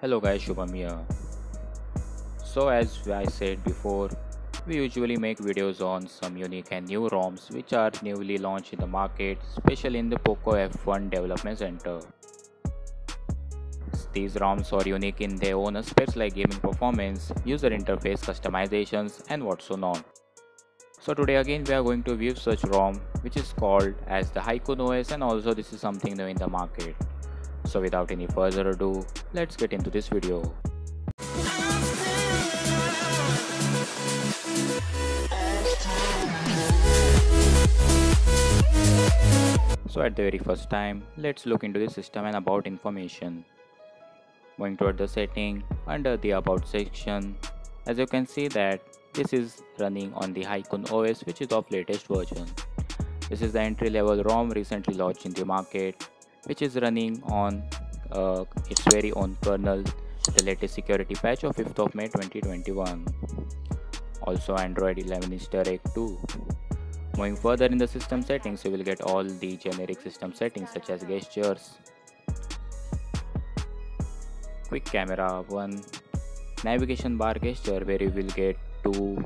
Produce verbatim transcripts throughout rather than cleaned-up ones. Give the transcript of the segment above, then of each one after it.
Hello guys, Shubham here. So as I said before, we usually make videos on some unique and new ROMs which are newly launched in the market, especially in the POCO F one development center. These ROMs are unique in their own aspects like gaming performance, user interface customizations and whatsoever. So today again we are going to view such ROM which is called as the Hycon O S, and also this is something new in the market. So without any further ado, let's get into this video. So at the very first time, let's look into the system and about information. Going toward the setting, under the about section, as you can see that this is running on the Hycon O S which is of latest version. This is the entry level ROM recently launched in the market, which is running on uh, its very own kernel with the latest security patch of fifth of May twenty twenty-one. Also Android eleven is Dirac two. Going further in the system settings, you will get all the generic system settings such as gestures, quick camera one, navigation bar gesture where you will get two,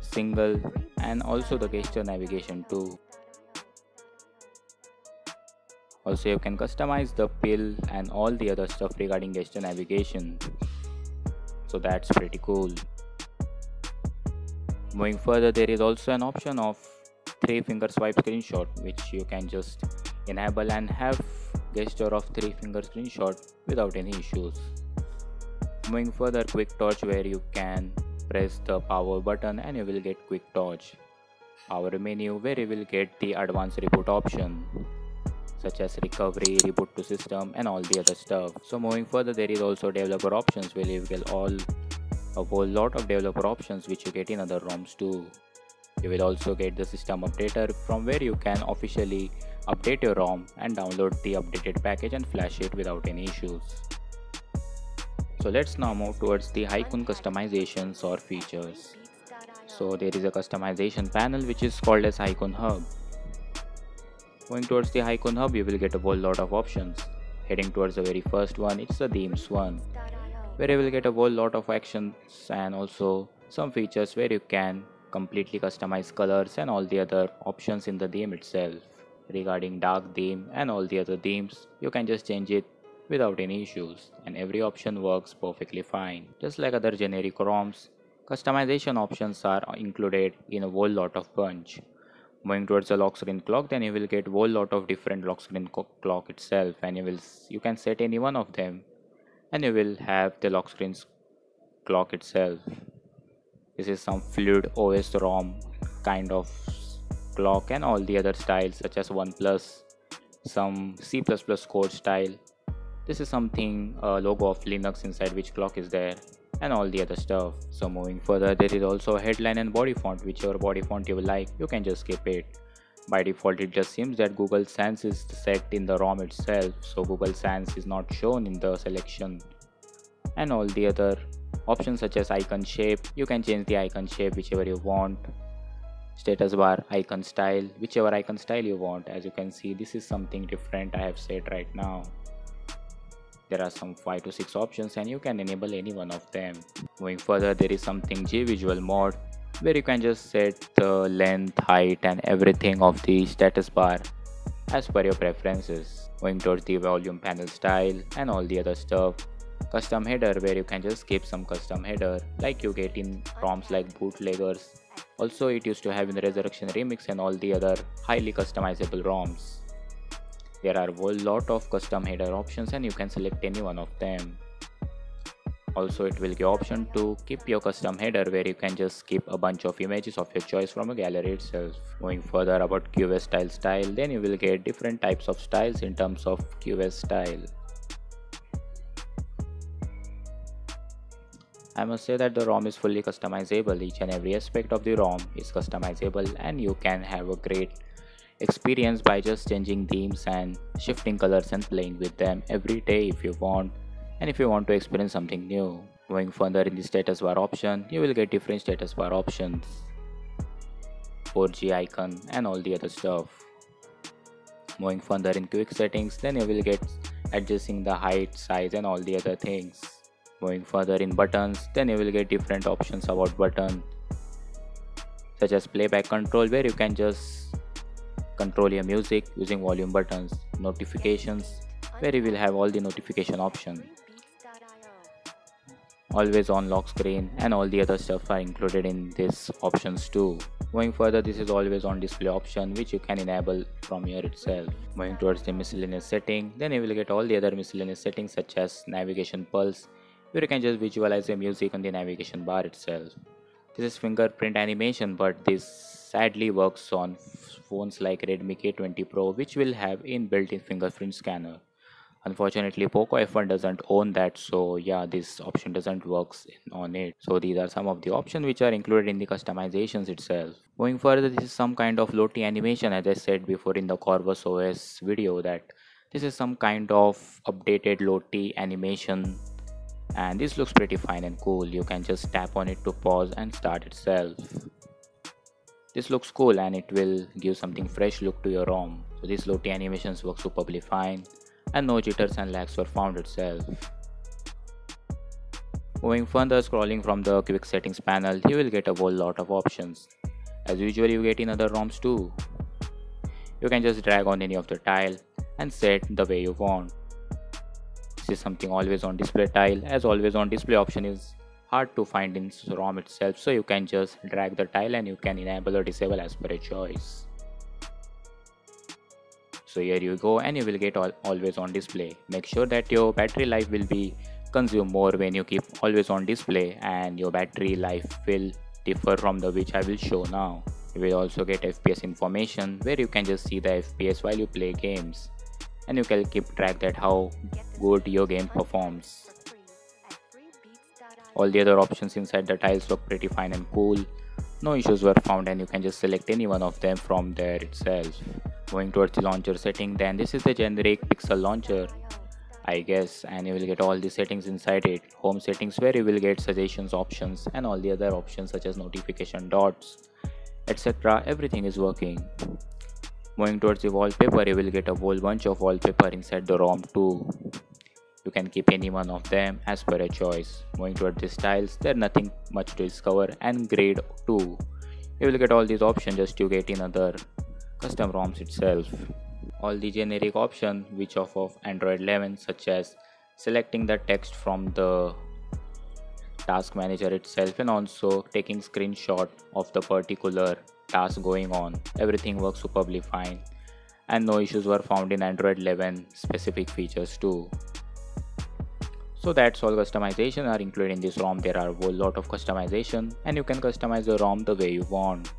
single and also the gesture navigation two. Also you can customize the pill and all the other stuff regarding gesture navigation. So that's pretty cool. Moving further, there is also an option of three finger swipe screenshot which you can just enable and have gesture of three finger screenshot without any issues. Moving further, quick torch where you can press the power button and you will get quick torch. Power menu where you will get the advanced reboot option, such as recovery, reboot to system and all the other stuff. So moving further, there is also developer options where you get all a whole lot of developer options which you get in other ROMs too. You will also get the system updater from where you can officially update your ROM and download the updated package and flash it without any issues. So let's now move towards the Hycon customizations or features. So there is a customization panel which is called as Hycon Hub. Going towards the Hycon Hub, you will get a whole lot of options. Heading towards the very first one, it's the themes one, where you will get a whole lot of actions and also some features where you can completely customize colors and all the other options in the theme itself. Regarding dark theme and all the other themes, you can just change it without any issues and every option works perfectly fine. Just like other generic ROMs, customization options are included in a whole lot of bunch. Moving towards the lock screen clock, then you will get whole lot of different lock screen clock itself, and you will you can set any one of them and you will have the lock screen clock itself. This is some Fluid O S ROM kind of clock and all the other styles such as OnePlus, some C plus plus code style. This is something uh, logo of Linux inside which clock is there and all the other stuff. So moving further, there is also headline and body font. Whichever body font you like, you can just skip it. By default, it just seems that Google Sans is set in the ROM itself, so Google Sans is not shown in the selection. And all the other options such as icon shape, you can change the icon shape whichever you want. Status bar, icon style, whichever icon style you want. As you can see, this is something different I have set right now. There are some five to six options and you can enable any one of them. Moving further, there is something G visual mode where you can just set the length, height and everything of the status bar as per your preferences. Going towards the volume panel style and all the other stuff. Custom header where you can just skip some custom header like you get in ROMs like Bootleggers. Also it used to have in the Resurrection Remix and all the other highly customizable ROMs. There are a whole lot of custom header options and you can select any one of them. Also it will give option to keep your custom header where you can just keep a bunch of images of your choice from a gallery itself. Going further about Q S style style, then you will get different types of styles in terms of Q S style. I must say that the ROM is fully customizable. Each and every aspect of the ROM is customizable and you can have a great experience by just changing themes and shifting colors and playing with them every day if you want, and if you want to experience something new. Going further in the status bar option, you will get different status bar options, four G icon and all the other stuff. Moving further in quick settings, then you will get adjusting the height, size and all the other things. Going further in buttons, then you will get different options about button, such as playback control, where you can just control your music using volume buttons. Notifications, where you will have all the notification options. Always on lock screen and all the other stuff are included in these options too. Going further, this is always on display option, which you can enable from here itself. Going towards the miscellaneous setting, then you will get all the other miscellaneous settings such as navigation pulse, where you can just visualize your music on the navigation bar itself. This is fingerprint animation, but this sadly works on phones like Redmi K twenty Pro, which will have inbuilt in fingerprint scanner. Unfortunately, POCO F one doesn't own that, so yeah, this option doesn't work on it. So these are some of the options which are included in the customizations itself. Going further, this is some kind of Lottie animation, as I said before in the Corvus O S video, that this is some kind of updated Lottie animation, and this looks pretty fine and cool. You can just tap on it to pause and start itself. This looks cool and it will give something fresh look to your ROM. So these Lottie animations work superbly fine, and no jitters and lags were found itself. Going further, scrolling from the quick settings panel, you will get a whole lot of options, as usually you get in other ROMs too. You can just drag on any of the tile and set the way you want. This is something always on display tile, as always on display option is hard to find in ROM itself, so you can just drag the tile and you can enable or disable as per your choice. So here you go, and you will get all, always on display. Make sure that your battery life will be consumed more when you keep always on display, and your battery life will differ from the which I will show now. You will also get F P S information, where you can just see the F P S while you play games, and you can keep track that how good your game performs. All the other options inside the tiles look pretty fine and cool. No issues were found, and you can just select any one of them from there itself. Going towards the launcher setting, then this is the generic pixel launcher, I guess, and you will get all the settings inside it. Home settings, where you will get suggestions options and all the other options such as notification dots, et cetera. Everything is working. Going towards the wallpaper, you will get a whole bunch of wallpaper inside the ROM too. You can keep any one of them as per your choice. Going towards the styles, there's nothing much to discover, and grade too. You will get all these options just to get in other custom ROMs itself. All the generic options which offer of Android eleven, such as selecting the text from the task manager itself and also taking screenshot of the particular task going on. Everything works superbly fine, and no issues were found in Android eleven specific features too. So that's all customization are included in this ROM. There are a whole lot of customization, and you can customize the ROM the way you want.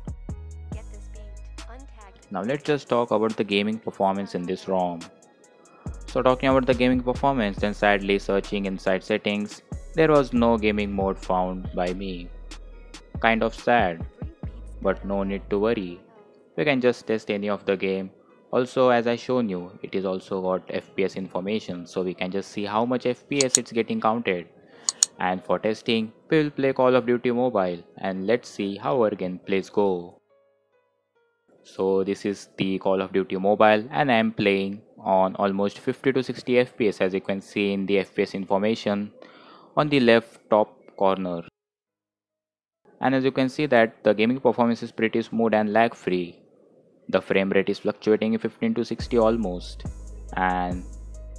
Now let's just talk about the gaming performance in this ROM. So talking about the gaming performance, then sadly searching inside settings, there was no gaming mode found by me. Kind of sad, but no need to worry. We can just test any of the game. Also, as I shown you, it is also got F P S information, so we can just see how much F P S it's getting counted. And for testing, we will play Call of Duty Mobile, and let's see how our gameplays go. So this is the Call of Duty Mobile, and I am playing on almost fifty to sixty F P S, as you can see in the F P S information on the left top corner. And as you can see that the gaming performance is pretty smooth and lag free. The frame rate is fluctuating in fifteen to sixty almost, and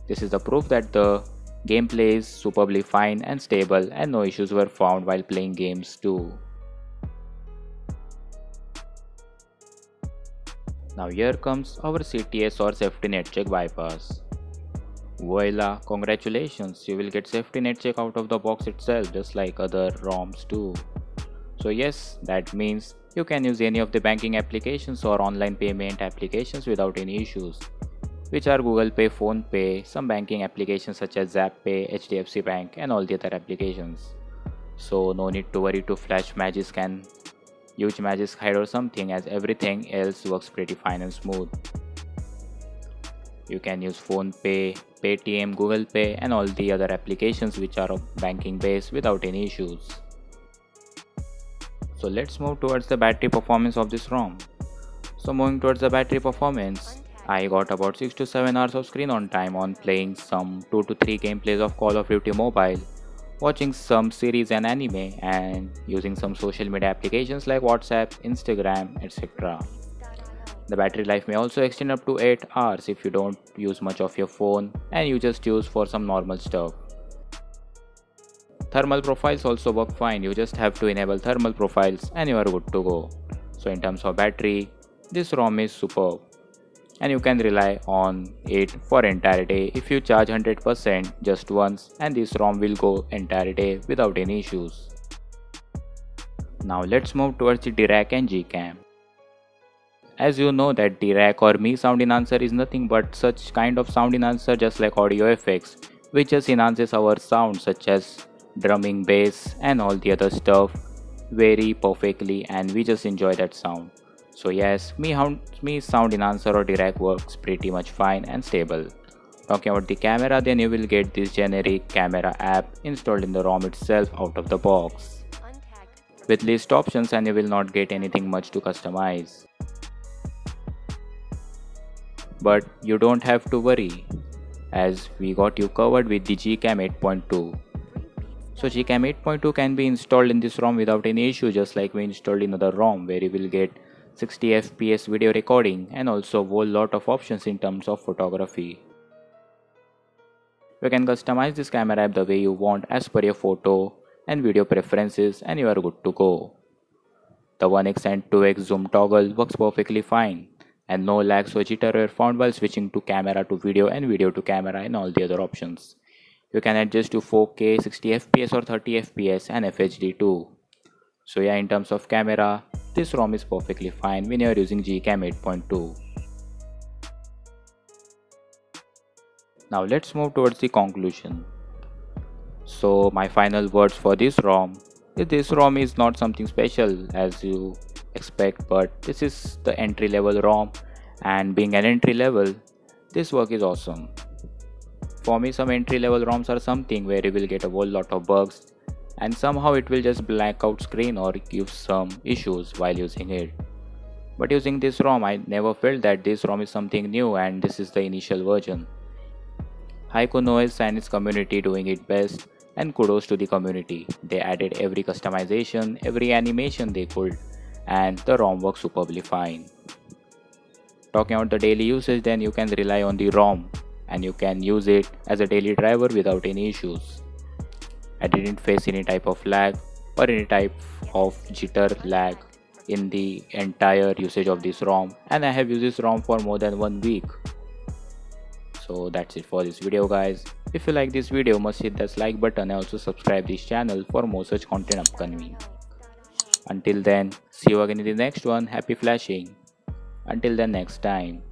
this is the proof that the gameplay is superbly fine and stable, and no issues were found while playing games too. Now here comes our C T S or Safety Net check bypass. Voila, congratulations, you will get Safety Net check out of the box itself, just like other ROMs too. So yes, that means you can use any of the banking applications or online payment applications without any issues, which are Google Pay, PhonePe, some banking applications such as Zap Pay, H D F C Bank, and all the other applications. So no need to worry to flash Magisk and huge Magisk hide or something, as everything else works pretty fine and smooth. You can use PhonePe, Paytm, Google Pay, and all the other applications which are banking based without any issues. So let's move towards the battery performance of this ROM. So moving towards the battery performance, I got about six to seven hours of screen on time on playing some two to three gameplays of Call of Duty Mobile watching some series and anime, and using some social media applications like WhatsApp, Instagram, et cetera. The battery life may also extend up to eight hours if you don't use much of your phone and you just use for some normal stuff. Thermal profiles also work fine, you just have to enable thermal profiles and you are good to go. So in terms of battery, this ROM is superb and you can rely on it for entire day. If you charge one hundred percent just once, and this ROM will go entire day without any issues. Now let's move towards the Dirac and GCam. As you know that Dirac or Mi sound enhancer is nothing but such kind of sound enhancer just like audio effects, which just enhances our sound such as drumming, bass and all the other stuff very perfectly, and we just enjoy that sound. So yes, Mi sound enhancer or Dirac works pretty much fine and stable. Talking about the camera, then you will get this generic camera app installed in the ROM itself out of the box with list options, and you will not get anything much to customize. But you don't have to worry, as we got you covered with the GCam eight point two. So GCam eight point two can be installed in this ROM without any issue, just like we installed in other ROM, where you will get sixty F P S video recording and also a whole lot of options in terms of photography. You can customize this camera app the way you want as per your photo and video preferences, and you are good to go. The one X and two X zoom toggle works perfectly fine, and no lags or jitter were found while switching to camera to video and video to camera and all the other options. You can adjust to four K, sixty F P S or thirty F P S and F H D too. So yeah, in terms of camera, this ROM is perfectly fine when you are using GCam eight point two. Now let's move towards the conclusion. So my final words for this ROM, this ROM is not something special as you expect, but this is the entry level ROM, and being an entry level, this work is awesome. For me, some entry level ROMs are something where you will get a whole lot of bugs, and somehow it will just black out screen or give some issues while using it. But using this ROM, I never felt that this ROM is something new, and this is the initial version. Hycon O S and its community doing it best, and kudos to the community. They added every customization, every animation they could, and the ROM works superbly fine. Talking about the daily usage, then you can rely on the ROM and you can use it as a daily driver without any issues. I didn't face any type of lag or any type of jitter lag in the entire usage of this ROM, and I have used this ROM for more than one week. So that's it for this video guys. If you like this video, must hit that like button and also subscribe this channel for more such content upcoming. Until then, see you again in the next one. Happy flashing. Until then next time.